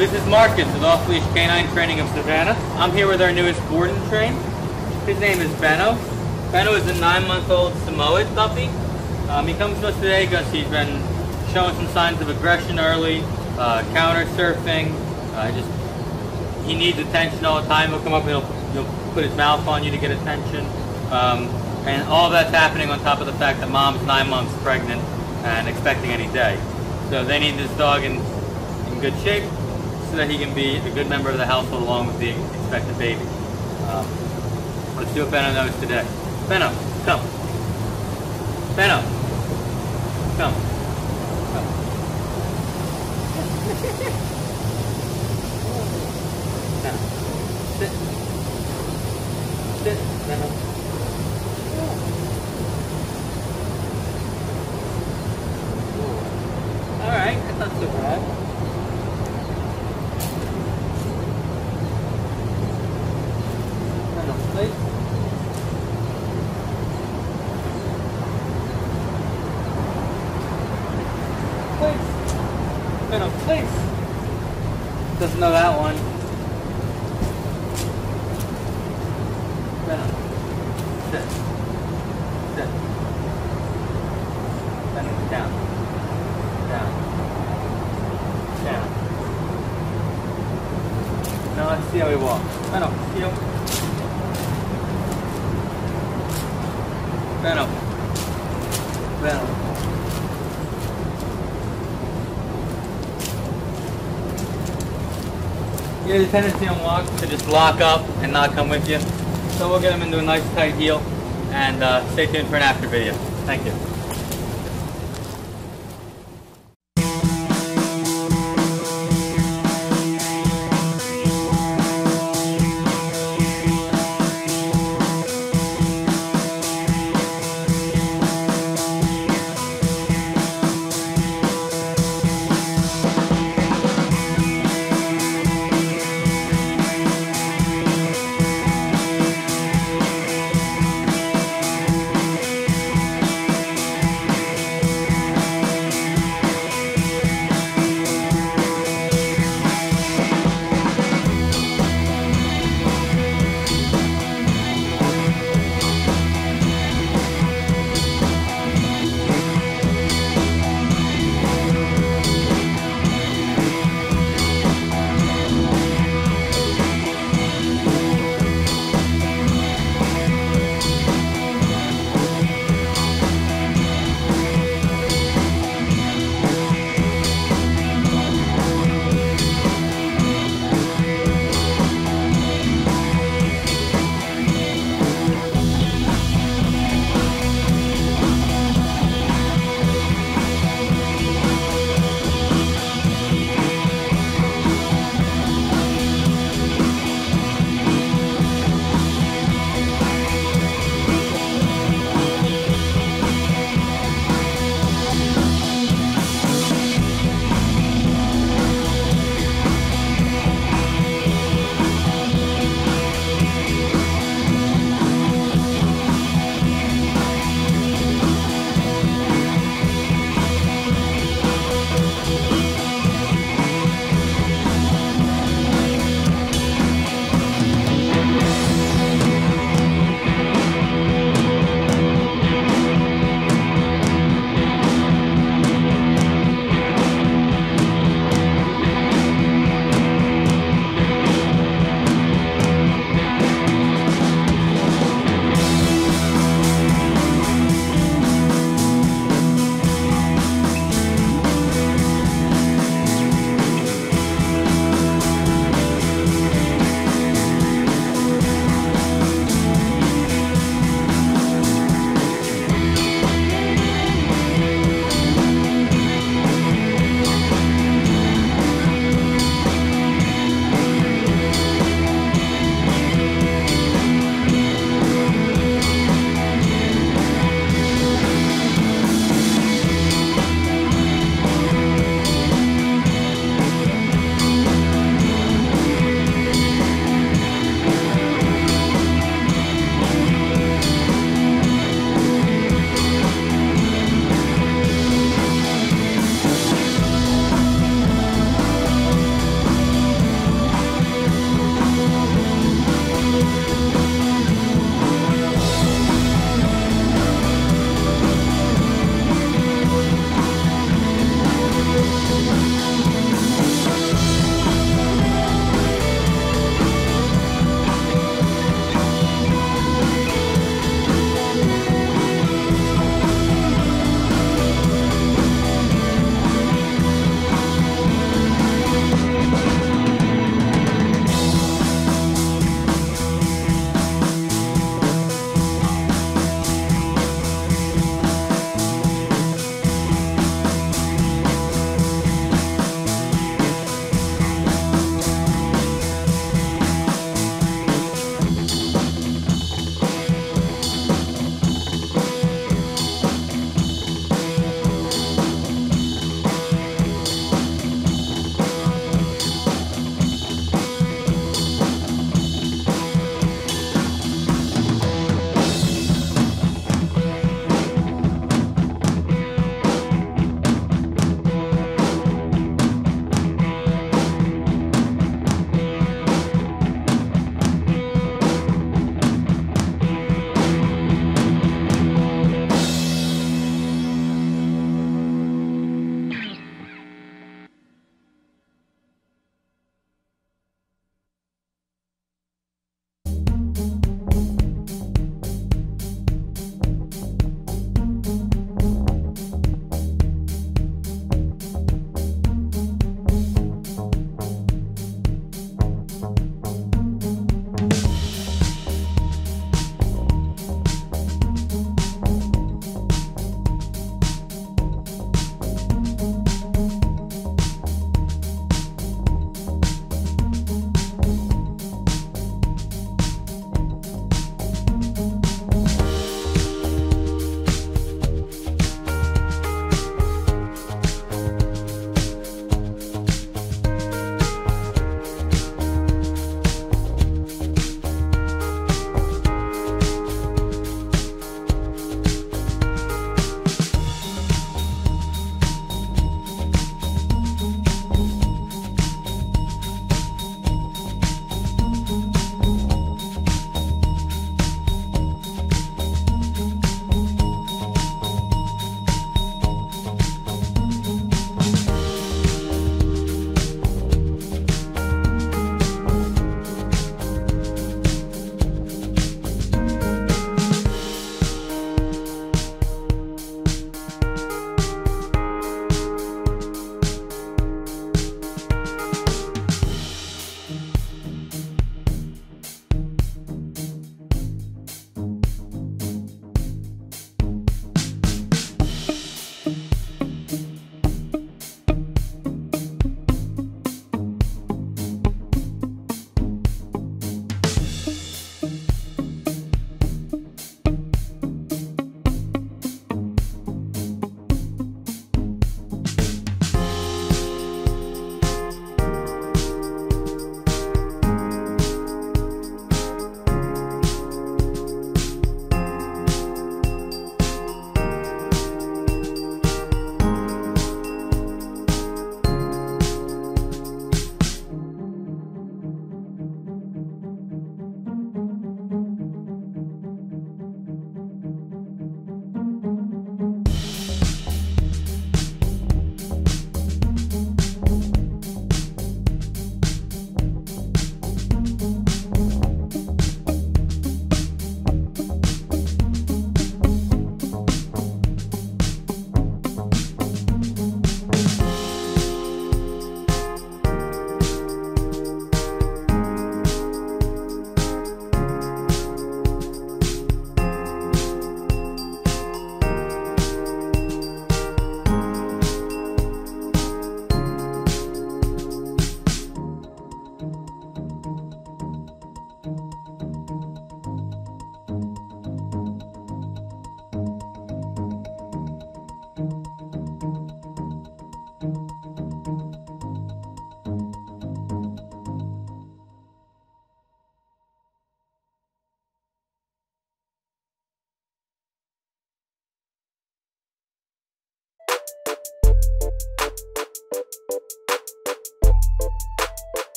This is Marcus with Off Leash K9 Training of Savannah. I'm here with our newest board and train. His name is Benno. Benno is a 9-month-old Samoyed puppy. He comes to us today because he's been showing some signs of aggression early, counter surfing. He needs attention all the time. He'll come up and he'll put his mouth on you to get attention. And all that's happening on top of the fact that mom's 9 months pregnant and expecting any day. So they need this dog in good shape, so that he can be a good member of the household along with the expected baby. Let's do what Benno knows today. Benno, come. Benno, come. Come. Benno, sit. Sit, Benno. All right, that's not so bad. Benno, please. Doesn't know that one. Benno, sit. Sit. Benno, down. Down. Down. Now let's see how he walks. Benno, heel. Benno. Benno. You have a tendency on walks to just lock up and not come with you. So we'll get him into a nice tight heel, and stay tuned for an after video. Thank you.